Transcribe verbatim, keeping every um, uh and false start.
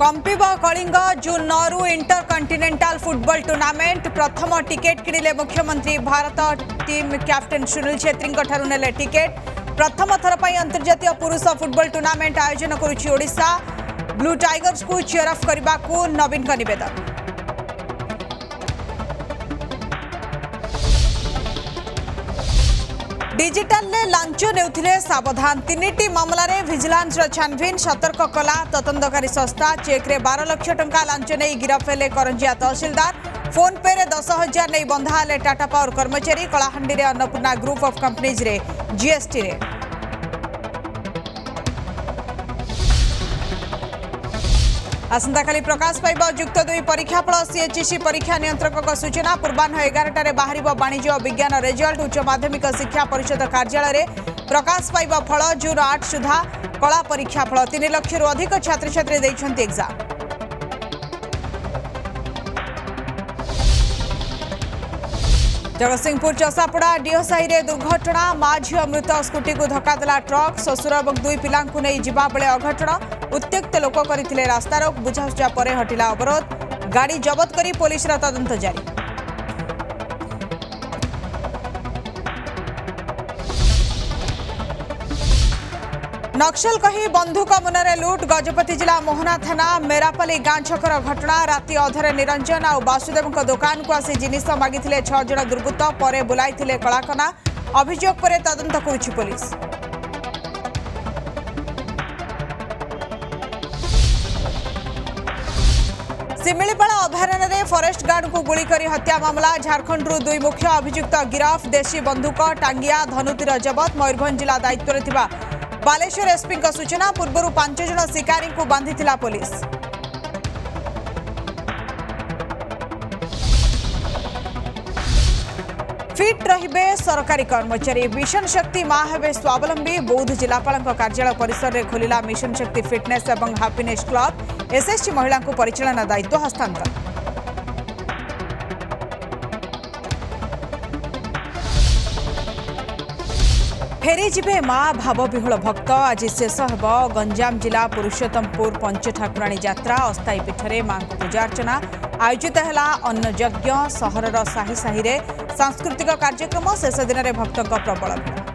कंपिब Kalinga June नौ intercontinental football tournament प्रथम ticket किणिले मुख्यमंत्री। भारत टीम कैप्टेन सुनील छेत्री नेले टिकेट। प्रथम थर पर अंतर्जातीय पुरुष फुटबॉल टूर्नामेंट आयोजन करुछि ओडिशा। ब्लू टाइगर्स को चेयर अफ करने को नवीन का निवेदन। डिजिटल लांच नेउथिले सावधान तीन मामलें विजिलेंस छानबीन सतर्क कला तदंतकारी संस्था। चेक्रे बार लक्ष टा लांच नहीं गिरफ हेले करंजिया तहसिलदार। फोन पे दस हजार नहीं बंधा हेले टाटा पावर कर्मचारी। Kalahandi Annapurna group of companies रे जीएसटी रे। आसंता खाली प्रकाश पाइब युक्त दुई परीक्षाफल। सीएचईसी परीक्षा नियंत्रक सूचना। पूर्वाह एगारटे बाहर वाणिज्य और विज्ञान रिजल्ट। उच्च माध्यमिक शिक्षा परिषद कार्यालय प्रकाश पाइब फल। जून आठ सुधा कला परीक्षाफल। तीन लाख से अधिक छात्र छात्री देइछन्ती एग्जाम। जगतसिंहपुर चसापड़ा डीओसाई रे दुर्घटना। मां झी मृत स्कूटी को धक्का देला ट्रक। ससुर और दुई पिला नहीं जावा बेले अघटन। उत्त्यक्त लोक करथिले रास्तारोक। बुझासुझा पर हटिला अवरोध। गाड़ी जबत करी पुलिस तदंत जारी। नक्सल कही बंधुक मुनरे लुट। गजपति जिला मोहना थाना मेरापल्ली गां छकर घटना। राति अधरे निरंजन आ वासुदेव दुकान को आसी जिनिष मागिथिले छह जण दुर्बृत्त। परे बुलाइथिले कलाकना। अभियोग पर तदंत करुछि पुलिस। सिमिलीपाड़ा अभयारण्य में फॉरेस्ट गार्ड को गोली करी हत्या मामला। झारखंड रू दुई मुख्य अभियुक्त गिरफ। देशी बंदूक टांगिया धनुतीर जबत। मयूरभंज जिला दायित्व रे थिबा बालेश्वर एसपी का सूचना। पूर्व पांच जन शिकारी को बांधिथिला पुलिस। फिट रहिबे सरकारी कर्मचारी। मिशन शक्ति मां हेबे स्वावलंबी। बौद्ध जिलापाल कार्यालय परिसर में खोलिला मिशन शक्ति फिटनेस एवं हैप्पीनेस क्लब। एसएससी महिला को परिचालना दायित्व हस्तांतर। फेरी जिबे मां भावविहुल भक्त। आज शेष हेब गंजाम जिला पुरुषोत्तमपुर पंचठाकुराणी यात्रा। अस्थायी पीठरे मां को पूजार्चना। आयोजित है अन्नयज्ञ। सहर साही साही सांस्कृतिक कार्यक्रम। शेष दिन में भक्तों प्रबल भीड़।